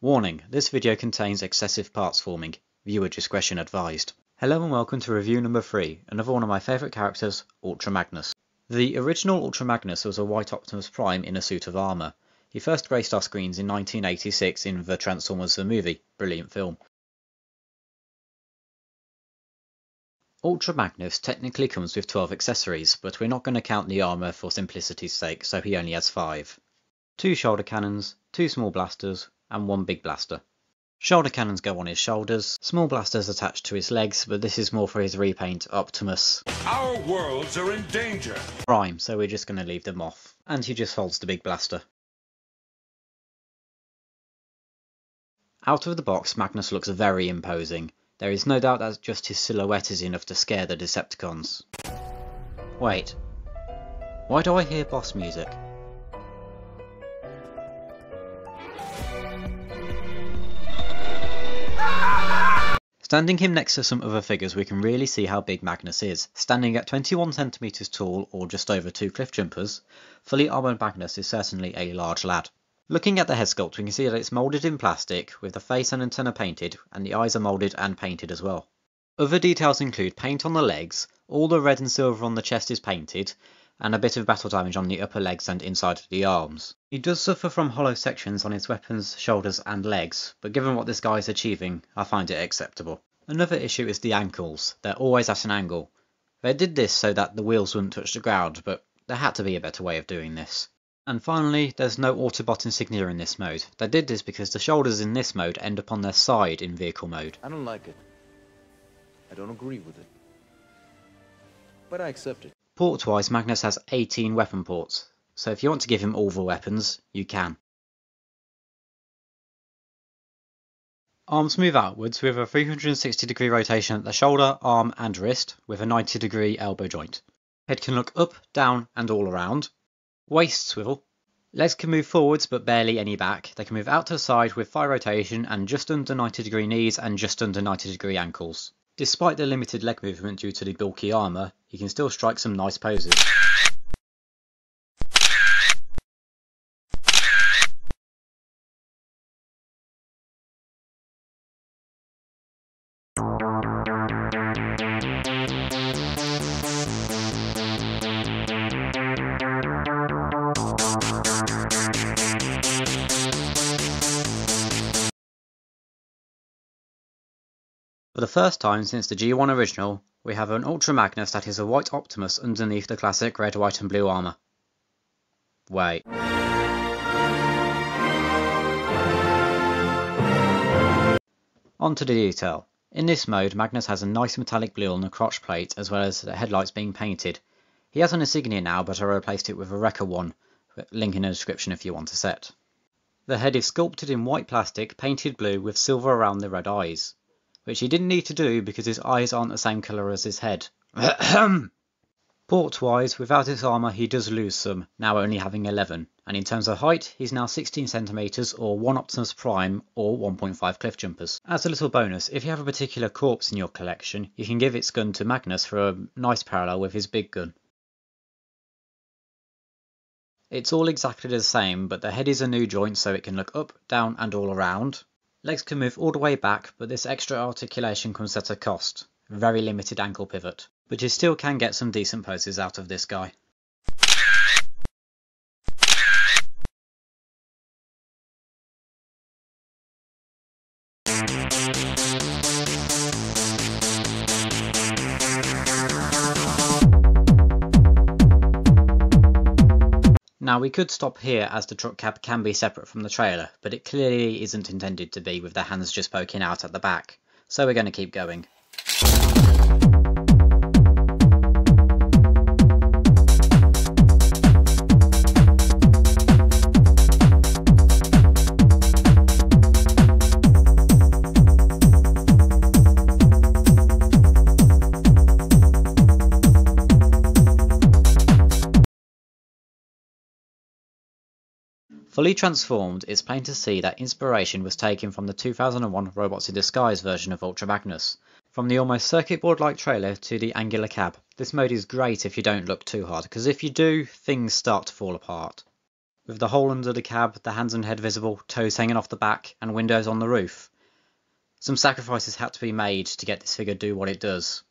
Warning, this video contains excessive parts forming. Viewer discretion advised. Hello and welcome to review number 3, another one of my favourite characters, Ultra Magnus. The original Ultra Magnus was a white Optimus Prime in a suit of armour. He first graced our screens in 1986 in The Transformers the Movie, brilliant film. Ultra Magnus technically comes with 12 accessories, but we're not going to count the armour for simplicity's sake, so he only has 5. 2 shoulder cannons, 2 small blasters, and 1 big blaster. Shoulder cannons go on his shoulders, small blasters attached to his legs, but this is more for his repaint Optimus. Our worlds are in danger. Prime, so we're just going to leave them off. And he just holds the big blaster. Out of the box, Magnus looks very imposing. There is no doubt that just his silhouette is enough to scare the Decepticons. Wait, why do I hear boss music? Standing him next to some other figures, we can really see how big Magnus is. Standing at 21 cm tall, or just over 2 Cliffjumpers, fully armoured Magnus is certainly a large lad. Looking at the head sculpt, we can see that it's moulded in plastic, with the face and antenna painted, and the eyes are moulded and painted as well. Other details include paint on the legs, all the red and silver on the chest is painted, and a bit of battle damage on the upper legs and inside the arms. He does suffer from hollow sections on his weapons, shoulders and legs, but given what this guy is achieving, I find it acceptable. Another issue is the ankles. They're always at an angle. They did this so that the wheels wouldn't touch the ground, but there had to be a better way of doing this. And finally, there's no Autobot insignia in this mode. They did this because the shoulders in this mode end up on their side in vehicle mode. I don't like it. I don't agree with it. But I accept it. Port-wise, Magnus has 18 weapon ports, so if you want to give him all the weapons, you can. Arms move outwards with a 360-degree rotation at the shoulder, arm and wrist, with a 90-degree elbow joint. Head can look up, down and all around. Waist swivel. Legs can move forwards but barely any back. They can move out to the side with thigh rotation and just under 90-degree knees and just under 90-degree ankles. Despite the limited leg movement due to the bulky armour, he can still strike some nice poses. For the first time since the G1 original, we have an Ultra Magnus that is a white Optimus underneath the classic red, white and blue armour. Wait. On to the detail. In this mode, Magnus has a nice metallic blue on the crotch plate as well as the headlights being painted. He has an insignia now, but I replaced it with a Wrecker one, link in the description if you want a set. The head is sculpted in white plastic, painted blue with silver around the red eyes, which he didn't need to do because his eyes aren't the same colour as his head. Port-wise, without his armour he does lose some, now only having 11, and in terms of height, he's now 16 cm or 1 Optimus Prime or 1.5 Cliffjumpers. As a little bonus, if you have a particular corpse in your collection, you can give its gun to Magnus for a nice parallel with his big gun. It's all exactly the same, but the head is a new joint so it can look up, down and all around. Legs can move all the way back, but this extra articulation comes at a cost. Very limited ankle pivot. But you still can get some decent poses out of this guy. Now we could stop here as the truck cab can be separate from the trailer, but it clearly isn't intended to be with the hands just poking out at the back, so we're going to keep going. Fully transformed, it's plain to see that inspiration was taken from the 2001 Robots in Disguise version of Ultra Magnus. From the almost circuit board like trailer to the angular cab, this mode is great if you don't look too hard, because if you do, things start to fall apart. with the hole under the cab, the hands and head visible, toes hanging off the back, and windows on the roof. Some sacrifices had to be made to get this figure do what it does.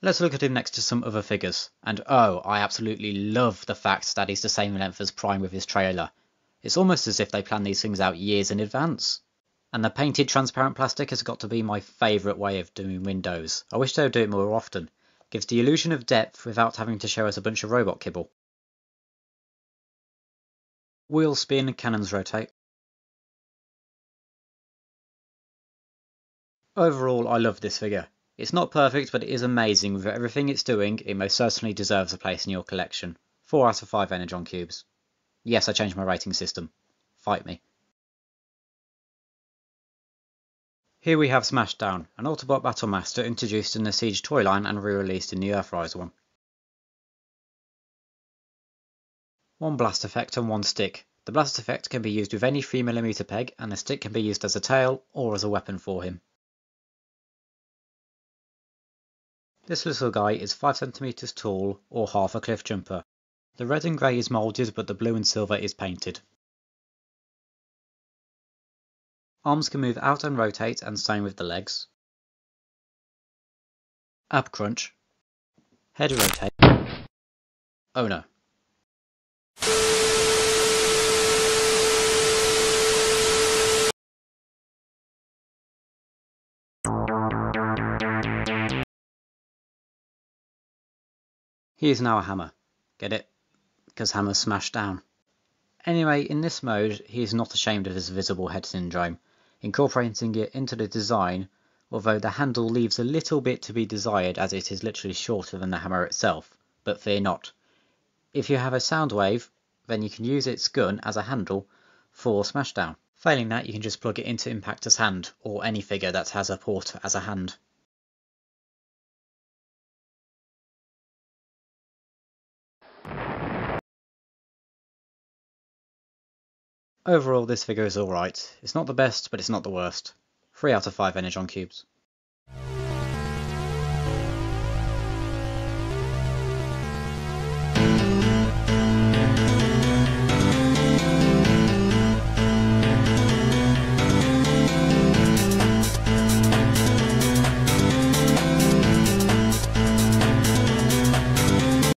Let's look at him next to some other figures, and oh, I absolutely love the fact that he's the same length as Prime with his trailer. It's almost as if they planned these things out years in advance. And the painted transparent plastic has got to be my favourite way of doing windows. I wish they would do it more often. Gives the illusion of depth without having to show us a bunch of robot kibble. Wheels spin, cannons rotate. Overall, I love this figure. It's not perfect, but it is amazing. With everything it's doing, it most certainly deserves a place in your collection. 4 out of 5 Energon cubes. Yes, I changed my rating system. Fight me. Here we have Smashdown, an Autobot Battlemaster introduced in the Siege toy line and re-released in the Earthrise one. One blast effect and one stick. The blast effect can be used with any 3mm peg, and the stick can be used as a tail or as a weapon for him. This little guy is 5cm tall, or half a Cliffjumper. The red and grey is moulded, but the blue and silver is painted. Arms can move out and rotate, and same with the legs. Ab crunch. Head rotate. Oh no. He is now a hammer. Get it? Because hammers smash down. Anyway, in this mode, he is not ashamed of his visible head syndrome, incorporating it into the design, although the handle leaves a little bit to be desired as it is literally shorter than the hammer itself, but fear not. If you have a Soundwave, then you can use its gun as a handle for Smashdown. Failing that, you can just plug it into Impactor's hand, or any figure that has a port as a hand. Overall, this figure is alright. It's not the best, but it's not the worst. 3 out of 5 Energon cubes.